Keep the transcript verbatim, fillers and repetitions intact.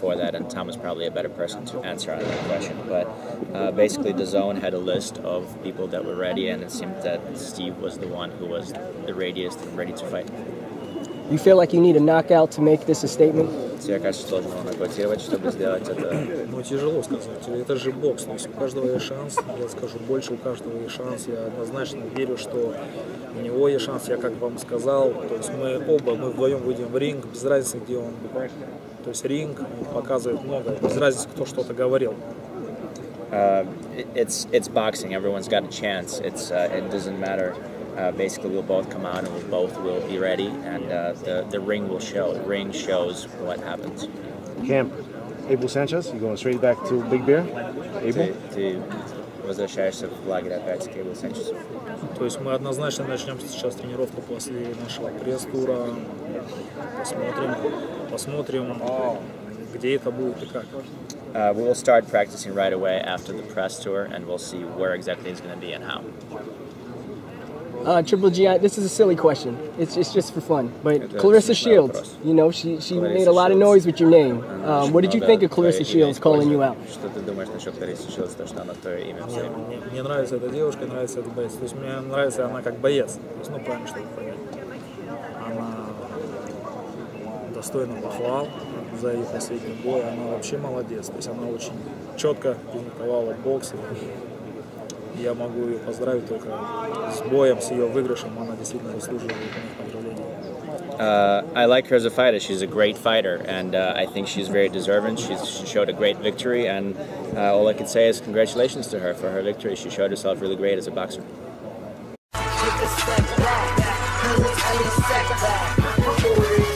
for that, and Tom is probably a better person to answer on that question. But uh, basically, D A Z N had a list of people that were ready, and it seemed that Steve was the one who was the readiest and ready to fight. You feel like you need a knockout to make this a statement? Тебе, кажется, сложно нокаутировать, чтобы сделать это. Ну, тяжело сказать. Это же бокс, то есть у каждого есть шанс. Я скажу больше, у каждого есть шанс. Я однозначно верю, что у него есть шанс. Я, как вам сказал, то есть мы оба, мы вдвоем выйдем в ринг, без разницы, где он. То есть ринг показывает много, без разницы, кто что-то говорил. Uh, it's it's boxing. Everyone's got a chance. It's uh, it doesn't matter. Uh, basically, we'll both come out and we'll both will be ready, and uh, the, the ring will show. The ring shows what happens. Camp, Abel Sanchez, you're going straight back to Big Bear? Abel? Ты возвращаешься в лагерь опять к Abel Sanchez. То есть мы однозначно начнем сейчас тренировку после нашего пресс-тура. Посмотрим, посмотрим, где это будет и как. Uh, we will start practicing right away after the press tour, and we'll see where exactly it's going to be and how. Uh, Triple G, I, this is a silly question. It's, it's just for fun. But it's Claressa Shields, you know, she, she Claressa made a lot of noise with your name. Um, what did you think of Claressa Shields calling you out? Мне нравится эта девушка, нравится этот боец. То есть мне нравится она как боец. Ну, правильно, что понять. Она достойна похвал за ее последний бой. Она вообще молодец. То есть она очень четко презентовала бокс. Я могу ее поздравить только с боем, с ее выигрышем. Она действительно заслуживает поздравлений. Uh, I like her as a fighter. She's a great fighter, and uh, I think she's very deserving. She's, she showed a great victory, and uh, all I can say is congratulations to her for her victory. She showed herself really great as a boxer.